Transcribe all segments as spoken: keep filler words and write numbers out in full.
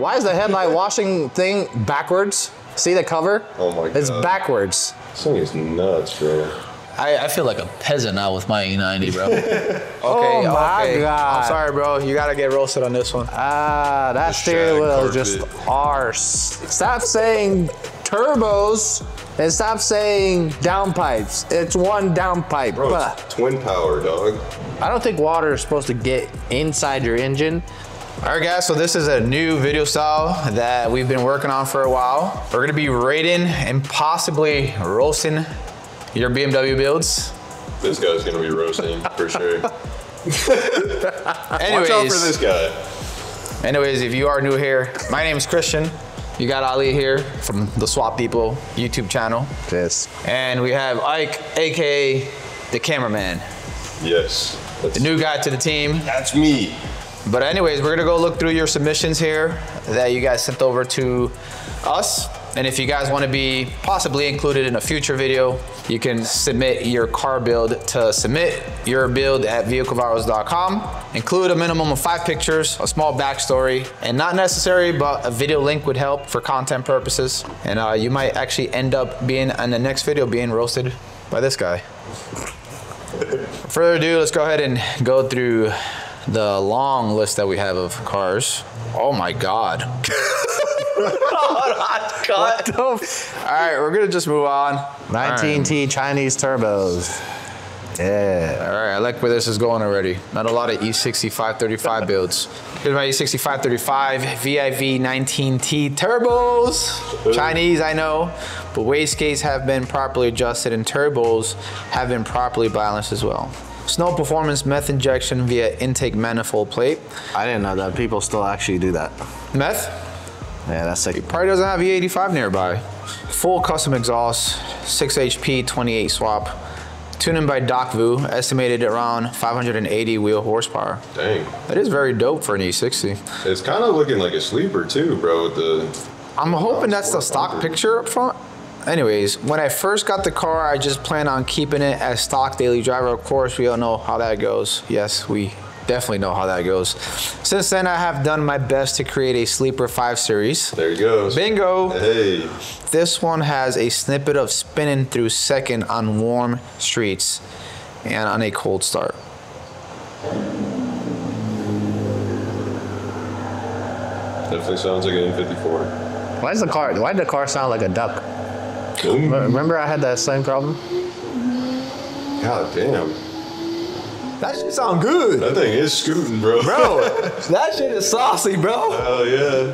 Why is the headlight washing thing backwards? See the cover? Oh my god. It's backwards. This thing is nuts, bro. I, I feel like a peasant now with my E ninety, bro. Okay, oh my okay. god. I'm sorry, bro. You gotta get roasted on this one. Ah, that steering wheel is just arse. Stop saying turbos and stop saying downpipes. It's one downpipe. Bro, it's twin power, dog. I don't think water is supposed to get inside your engine. All right guys, so this is a new video style that we've been working on for a while. We're gonna be rating and possibly roasting your B M W builds. This guy's gonna be roasting for sure. Anyways, watch out for this guy. Anyways, if you are new here, my name is Christian. You got Ali here from the Swap People YouTube channel. Yes. And we have Ike, A K A the cameraman. Yes. That's the new guy to the team. That's me. But anyways, we're gonna go look through your submissions here that you guys sent over to us. And if you guys wanna be possibly included in a future video, you can submit your car build to submit your build at vehicle virals dot com. Include a minimum of five pictures, a small backstory, and not necessary, but a video link would help for content purposes. And uh, you might actually end up being in the next video being roasted by this guy. Further ado, let's go ahead and go through the long list that we have of cars. Oh my god. Oh, god. All right, we're gonna just move on. nineteen T right. Chinese turbos. Yeah. All right, I like where this is going already. Not a lot of E sixty-five thirty-five builds. Here's my E sixty-five thirty-five V I V nineteen T turbos. Ooh. Chinese, I know, but wastegates have been properly adjusted and turbos have been properly balanced as well. Snow performance meth injection via intake manifold plate. I didn't know that people still actually do that. Meth? Yeah, that's sick. He probably doesn't have E eighty-five nearby. Full custom exhaust, six H P, twenty-eight swap. Tuned in by Doc Vu, estimated around five hundred eighty wheel horsepower. Dang. That is very dope for an E sixty. It's kind of looking like a sleeper too, bro. With the. I'm hoping that's the stock picture up front. Anyways, when I first got the car, I just planned on keeping it as stock daily driver. Of course, we all know how that goes. Yes, we definitely know how that goes. Since then, I have done my best to create a sleeper five series. There you go. Bingo. Hey. This one has a snippet of spinning through second on warm streets and on a cold start. Definitely sounds like an N fifty-four. Why is the car, why did the car sound like a duck? Boom. Remember I had that same problem? God damn. That shit sound good. That thing is scooting, bro. Bro, that shit is saucy, bro. Hell yeah.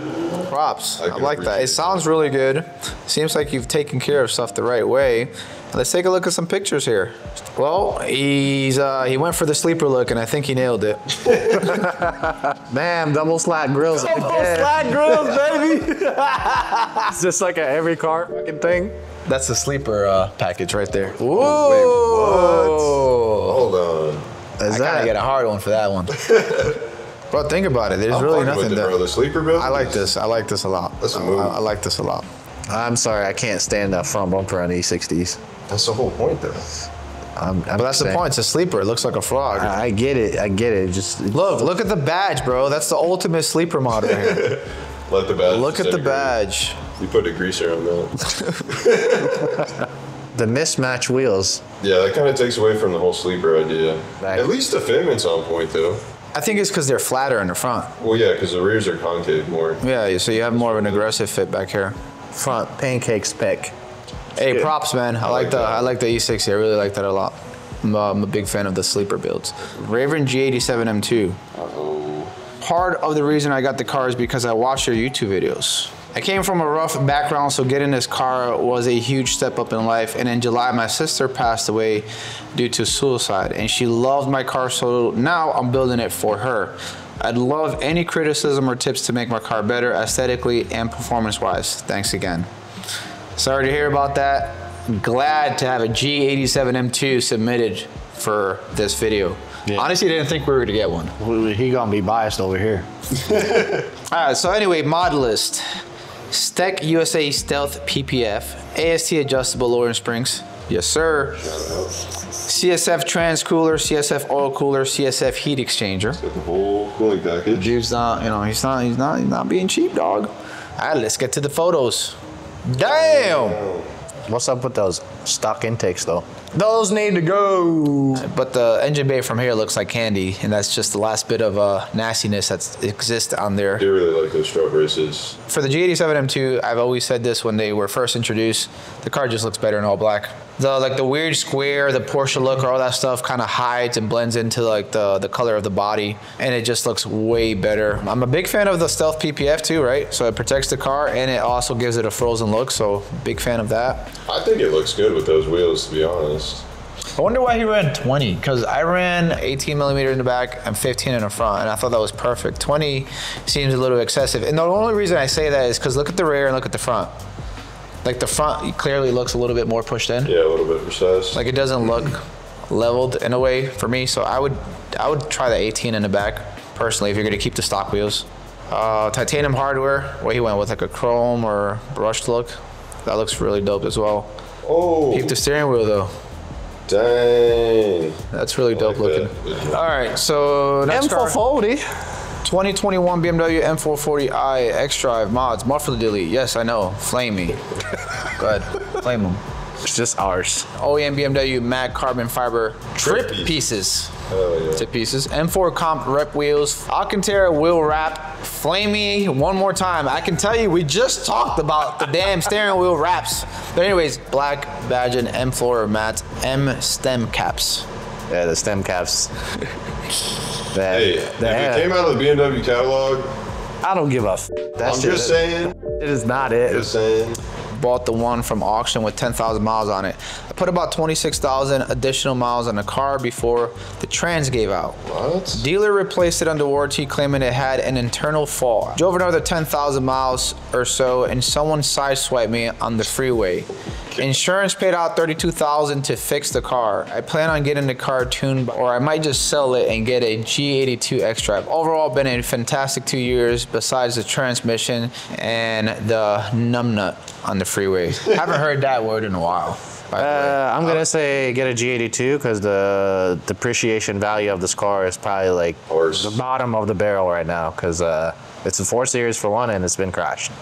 Props. I, I like that. It sounds really good. Seems like you've taken care of stuff the right way. Let's take a look at some pictures here. Well, he's uh, he went for the sleeper look, and I think he nailed it. Man, double slat grills. Double again. Slat grills, baby. It's just like a every car fucking thing. That's the sleeper uh, package right there. Whoa. Whoa. Wait, what? Hold on. Is I that... gotta get a hard one for that one. Bro, think about it. There's I'm really nothing there. The sleeper build. I like this. I like this a lot. That's a move. I, I like this a lot. I'm sorry, I can't stand that front bumper on E sixties. That's the whole point, though. I'm, I'm but that's saying. The point. It's a sleeper. It looks like a frog. I, I get it. I get it. Just look. Look at the badge, bro. That's the ultimate sleeper model here. Let the badge. Look at the badge. You put a greaser on that. The mismatched wheels. Yeah, that kind of takes away from the whole sleeper idea. Back. At least the fitment's on point, though. I think it's because they're flatter in the front. Well, yeah, because the rears are concave more. Yeah, so you have more of an aggressive fit back here. Front pancake spec. Hey, good. Props, man. I, I like, like the that. I like the E sixty. I really like that a lot. I'm, uh, I'm a big fan of the sleeper builds. Raven G eighty-seven M two. Uh-oh. Part of the reason I got the car is because I watched your YouTube videos. I came from a rough background, so getting this car was a huge step up in life. And in July, my sister passed away due to suicide, and she loved my car, so now I'm building it for her. I'd love any criticism or tips to make my car better aesthetically and performance-wise. Thanks again. Sorry to hear about that. Glad to have a G eighty-seven M two submitted for this video. Yeah. Honestly, didn't think we were gonna get one. He gonna be biased over here. All right, so anyway, mod list. Steck U S A Stealth P P F, A S T adjustable lowering springs. Yes, sir. C S F trans cooler, C S F oil cooler, C S F heat exchanger. It's got the whole cooling package. Dude's not, you know, he's not, he's not, he's not being cheap, dog. All right, let's get to the photos. Damn. Damn. What's up with those stock intakes though? Those need to go. But the engine bay from here looks like candy, and that's just the last bit of uh, nastiness that exists on there. I do really like those stroke races. For the G eighty-seven M two, I've always said this when they were first introduced, the car just looks better in all black. The like the weird square, the Porsche look, or all that stuff kind of hides and blends into like the, the color of the body, and it just looks way better. I'm a big fan of the stealth P P F too, right? So it protects the car and it also gives it a frozen look, so big fan of that. I think it looks good with those wheels, to be honest. I wonder why he ran twenty, because I ran eighteen millimeter in the back and fifteen in the front, and I thought that was perfect. twenty seems a little excessive, and the only reason I say that is because look at the rear and look at the front. Like the front clearly looks a little bit more pushed in. Yeah, a little bit recessed. Like it doesn't look leveled in a way for me. So I would, I would try the eighteen in the back personally if you're gonna keep the stock wheels. Uh, titanium hardware, where he went with like a chrome or brushed look. That looks really dope as well. Oh. Keep the steering wheel though. Dang. That's really dope looking. All right, so next car. M four forty. twenty twenty-one B M W M four forty i xDrive mods, muffler delete. Yes, I know. Flame me. Go ahead. Flame them. It's just ours. O E M B M W matte carbon fiber trip pieces. Oh, yeah. Tip pieces. M four comp rep wheels. Alcantara wheel wrap. Flame me one more time. I can tell you, we just talked about the damn steering wheel wraps. But anyways, black badging M four matte M stem caps. Yeah, the stem caps. That, hey, that, if it came out of the B M W catalog, I don't give a f. That I'm shit just saying. It is not it. Just saying. Bought the one from auction with ten thousand miles on it. I put about twenty-six thousand additional miles on the car before the trans gave out. What? Dealer replaced it under warranty, claiming it had an internal fault. Drove another ten thousand miles or so, and someone sideswiped me on the freeway. Insurance paid out thirty-two thousand dollars to fix the car. I plan on getting the car tuned, or I might just sell it and get a G eighty-two xDrive. Overall, been a fantastic two years besides the transmission and the numbnut on the freeway. Haven't heard that word in a while. Uh, I'm gonna say get a G eighty-two because the depreciation value of this car is probably like the bottom of the barrel right now because uh, it's a four series for one and it's been crashed.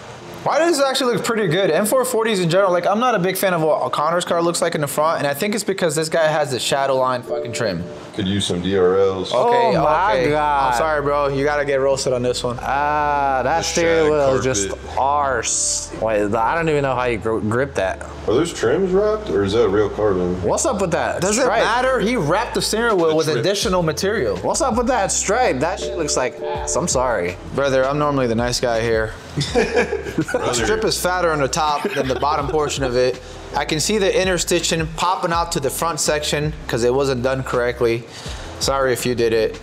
Why does this actually look pretty good? M four forties in general, like I'm not a big fan of what Connor's car looks like in the front, and I think it's because this guy has the shadow line fucking trim. Could use some D R Ls. Okay, oh my okay. God. I'm sorry, bro. You gotta get roasted on this one. Ah, uh, that steering wheel is just arse. Wait, I don't even know how you grip that. Are those trims wrapped or is that real carbon? What's up with that? Does stripe? It matter? He wrapped the steering wheel the with trip. Additional material. What's up with that stripe? That shit looks like ass. I'm sorry. Brother, I'm normally the nice guy here. The strip is fatter on the top than the bottom portion of it. I can see the inner stitching popping out to the front section because it wasn't done correctly. Sorry if you did it.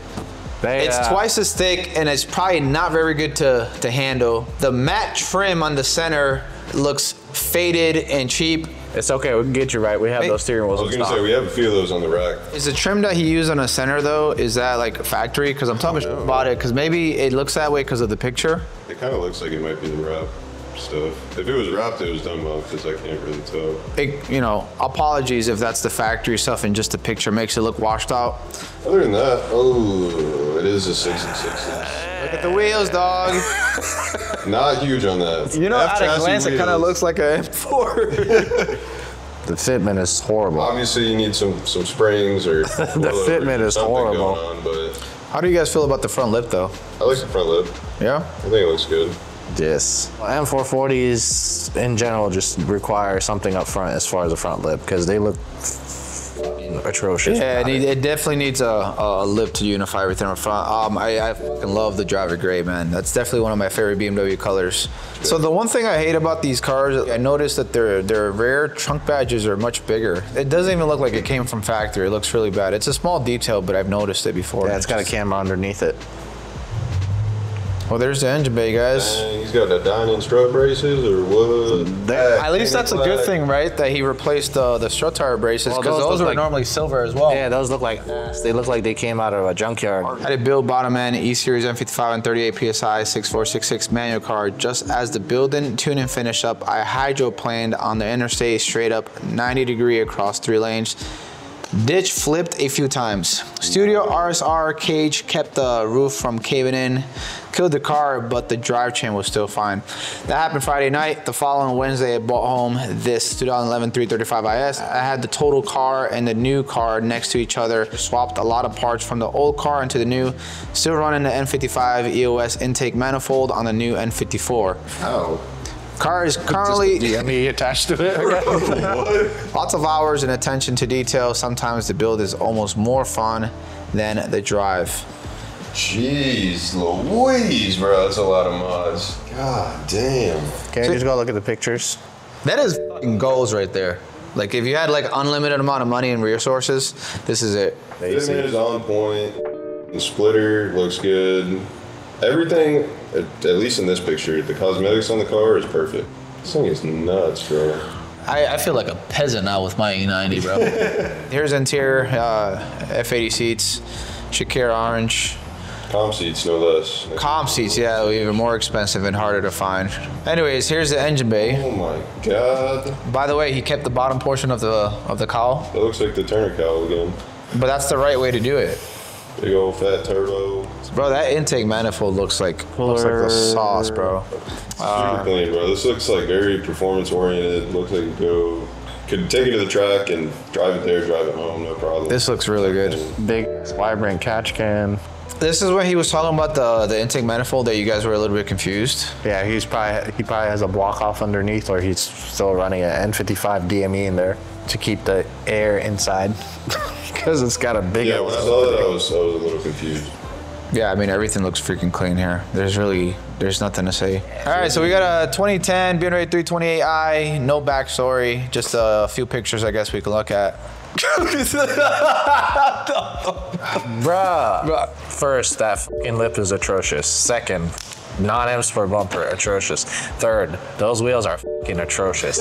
They, it's uh, twice as thick and it's probably not very good to, to handle. The matte trim on the center looks faded and cheap. It's okay, we can get you right. We have hey, those steering wheels. I was gonna say, we have a few of those on the rack. Is the trim that he used on the center though, is that like factory? Cause I'm talking oh, no. about it, cause maybe it looks that way cause of the picture. It kind of looks like it might be the wrap stuff. If it was wrapped, it was done well cause I can't really tell. It, you know, apologies if that's the factory stuff and just the picture makes it look washed out. Other than that, oh, it is a six and six inch. Look at the wheels, dog. Not huge on that. You know, at a glance, it kind of looks like a M four. The fitment is horrible. Obviously, you need some some springs or the fitment is horrible. Going on, but how do you guys feel about the front lip, though? I like the front lip. Yeah, I think it looks good. Yes, well, M four forties in general just require something up front as far as the front lip because they look atrocious. Yeah, it, it. it definitely needs a, a lip to unify everything up front. Um, I, I fucking love the driver gray, man. That's definitely one of my favorite B M W colors. Sure. So the one thing I hate about these cars, I noticed that their their rear trunk badges are much bigger. It doesn't even look like it came from factory. It looks really bad. It's a small detail, but I've noticed it before. Yeah, it's, it's got just... a camera underneath it. Well, there's the engine bay, guys. Dang, he's got the dining strut braces or what? That, at least that's a good like, thing, right? That he replaced uh, the strut tire braces because well, those, those were like, normally silver as well. Yeah, those look like ass. They look like they came out of a junkyard. Had it build bottom end E-Series M fifty-five and thirty-eight P S I six four six six manual car. Just as the building, tune and finish up, I hydroplaned on the interstate straight up ninety degree across three lanes. Ditch flipped a few times. Studio R S R cage kept the roof from caving in, killed the car, but the drivetrain was still fine. That happened Friday night. The following Wednesday, I brought home this two thousand eleven three thirty-five I S. I had the total car and the new car next to each other. Swapped a lot of parts from the old car into the new. Still running the N fifty-five E O S intake manifold on the new N fifty-four. Oh. Car is currently D M E attached to it. Lots of hours and attention to detail. Sometimes the build is almost more fun than the drive. Jeez Louise, bro, that's a lot of mods. God damn. Can I just go look at the pictures? That is goals right there. Like if you had like unlimited amount of money and resources, this is it. This is on point. The splitter looks good. Everything, at least in this picture, the cosmetics on the car is perfect. This thing is nuts, bro. I, I feel like a peasant now with my E ninety, bro. Here's interior, uh, F eighty seats, Shakira orange. Comp seats, no less. Comp seats, yeah, even more expensive and harder to find. Anyways, here's the engine bay. Oh my God. By the way, he kept the bottom portion of the, of the cowl. It looks like the Turner cowl again. But that's the right way to do it. Big old fat turbo. Bro, that intake manifold looks like, looks like the sauce, bro. Uh, clean, bro. This looks like very performance oriented. Looks like you go, could take it to the track and drive it there, drive it home, no problem. This looks really good. Big, vibrant catch can. This is when he was talking about the, the intake manifold that you guys were a little bit confused. Yeah, he's probably, he probably has a block off underneath, or he's still running an N fifty-five D M E in there to keep the air inside. Because it's got a big... Yeah, when I saw that, I was, I was a little confused. Yeah, I mean, everything looks freaking clean here. There's really, there's nothing to say. All right, so we got a twenty ten B M W three twenty-eight i, no backstory, just a few pictures I guess we can look at. Bruh. Bruh. First, that fucking lip is atrocious. Second, non-M Sport bumper, atrocious. Third, those wheels are fucking atrocious.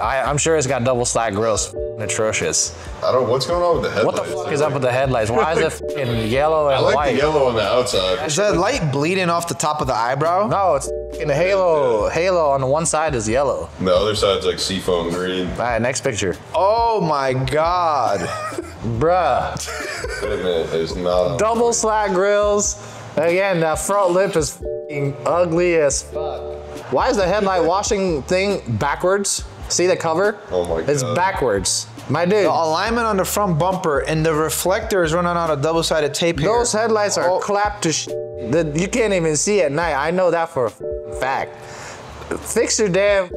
I, I'm sure it's got double slide grills. Atrocious. I don't. What's going on with the headlights? What the fuck is like, up with the headlights? Why is it fucking yellow and I like white? The yellow on the outside. Is that light bleeding off the top of the eyebrow? No, it's in the halo. Yeah. Halo on the one side is yellow. The other side's like seafoam green. All right, next picture. Oh my God, bruh. Wait a minute, it's not. Double slide grills. Again, that front lip is fucking ugly as fuck. Why is the headlight washing thing backwards? See the cover? Oh my God. It's backwards. My dude. The alignment on the front bumper and the reflector is running out of double-sided tape here. Those headlights are oh. clapped to sh the, you can't even see at night. I know that for a fact. Fix your damn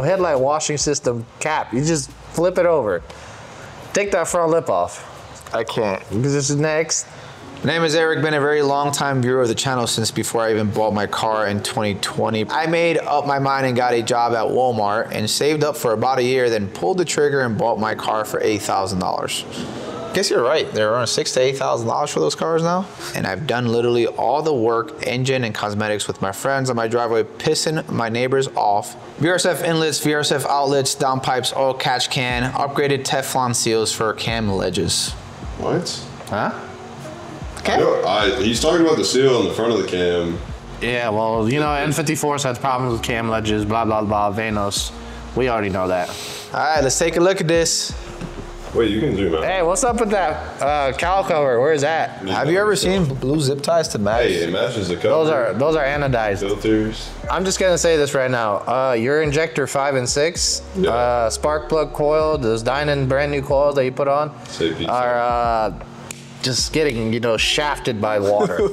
headlight washing system cap. You just flip it over. Take that front lip off. I can't. Because this is next. My name is Eric, been a very long time viewer of the channel since before I even bought my car in twenty twenty. I made up my mind and got a job at Walmart and saved up for about a year, then pulled the trigger and bought my car for eight thousand dollars. Guess you're right, they're around six to eight thousand dollars for those cars now. And I've done literally all the work, engine and cosmetics with my friends on my driveway, pissing my neighbors off. V R S F inlets, V R S F outlets, downpipes, oil catch can, upgraded Teflon seals for cam ledges. What? Huh? Okay. You know, I, he's talking about the seal in the front of the cam. Yeah, well, you know, N fifty-fours had problems with cam ledges, blah, blah, blah, Vanos. We already know that. All right, let's take a look at this. Wait, you can zoom out. Hey, what's up with that uh, cowl cover? Where is that? Have you ever seen blue zip ties to match? Hey, it matches the cover. Those are, those are anodized. Filters. I'm just going to say this right now. Uh, your injector five and six, yeah. uh, spark plug coil, those Dynan brand new coils that you put on. Safety. Are, uh, just getting, you know, shafted by water.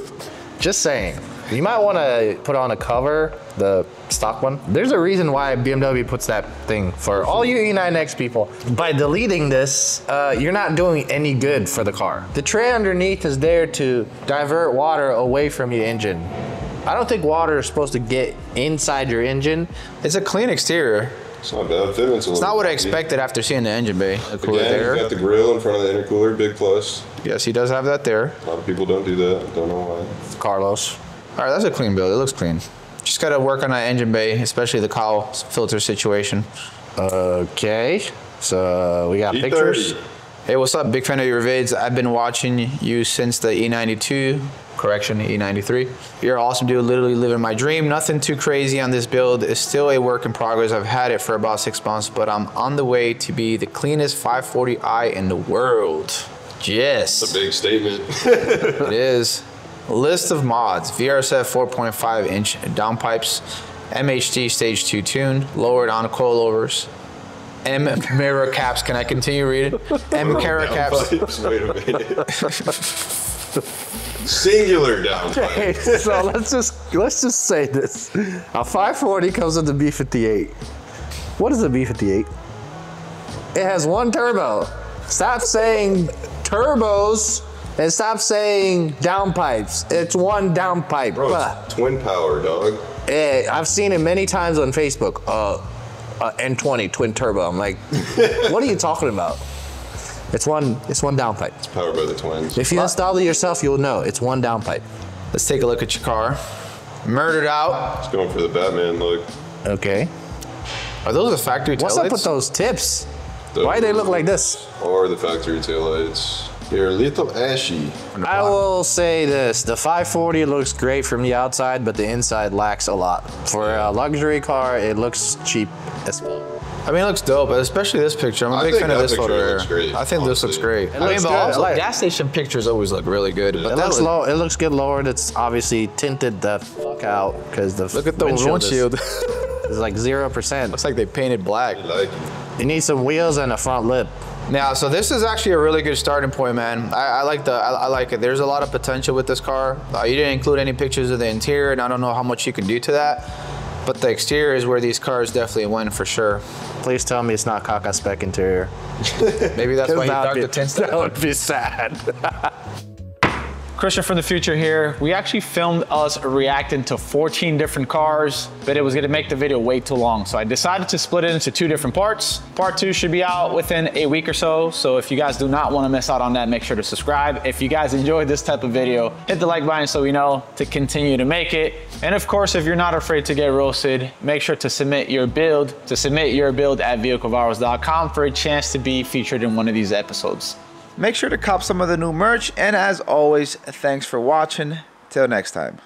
Just saying. You might want to put on a cover, the stock one. There's a reason why B M W puts that thing for all you E nine X people. By deleting this, uh, you're not doing any good for the car. The tray underneath is there to divert water away from your engine. I don't think water is supposed to get inside your engine. It's a clean exterior. It's not bad. It's, it's not bad. What I expected after seeing the engine bay. The cooler Again, there. He's got the grill in front of the intercooler, big plus. Yes, he does have that there. A lot of people don't do that. Don't know why. Carlos. All right, that's a clean build. It looks clean. Just got to work on that engine bay, especially the cowl filter situation. Okay. So we got E thirty. Pictures. Hey, what's up? Big fan of your vids. I've been watching you since the E ninety-two. correction, E ninety-three. You're awesome, dude. Literally living my dream. Nothing too crazy on this build. It's still a work in progress. I've had it for about six months, but I'm on the way to be the cleanest five forty i in the world. Yes. That's a big statement. It is. List of mods: V R S F four point five inch downpipes, M H D stage two tune, lowered on coilovers, M mirror caps. Can I continue reading? M mirror caps. Pipes. Wait a minute. Singular down. Okay, so let's just let's just say this: a five forty comes with the B fifty-eight. What is a B fifty-eight? It has one turbo. Stop saying turbos and stop saying downpipes. It's one downpipe. Bro, it's twin power, dog. It, I've seen it many times on Facebook. Uh, Uh, N twenty twin turbo. I'm like, what are you talking about? It's one. It's one downpipe. It's powered by the twins. If you install it yourself, you'll know it's one downpipe. Let's take a look at your car. Murdered out. It's going for the Batman look. Okay. Are those the factory taillights? What's up with those tips? Those Why do they look like this? Or the factory taillights? They're a little ashy. I will say this, the five forty looks great from the outside, but the inside lacks a lot. For a luxury car, it looks cheap as well. I mean, it looks dope, especially this picture. I'm a I big fan of this photo here. I think honestly. This looks great. It I looks mean, but also like, gas station pictures always look really good. Yeah. But it, that looks low, it looks good lowered. It's obviously tinted the fuck out because the Look at the windshield. windshield. It's like zero percent. Looks like they painted black. Like it. You need some wheels and a front lip. Now, so this is actually a really good starting point, man. I, I like the, I, I like it. There's a lot of potential with this car. Uh, you didn't include any pictures of the interior, and I don't know how much you can do to that. But the exterior is where these cars definitely win for sure. Please tell me it's not Kaka spec interior. Maybe that's why you dark the tints. That would be sad. Christian from the future here. We actually filmed us reacting to fourteen different cars, but it was gonna make the video way too long. So I decided to split it into two different parts. Part two should be out within a week or so. So if you guys do not wanna miss out on that, make sure to subscribe. If you guys enjoyed this type of video, hit the like button so we know to continue to make it. And of course, if you're not afraid to get roasted, make sure to submit your build, to submit your build at vehicle virals dot com for a chance to be featured in one of these episodes. Make sure to cop some of the new merch, and as always, thanks for watching. Till next time.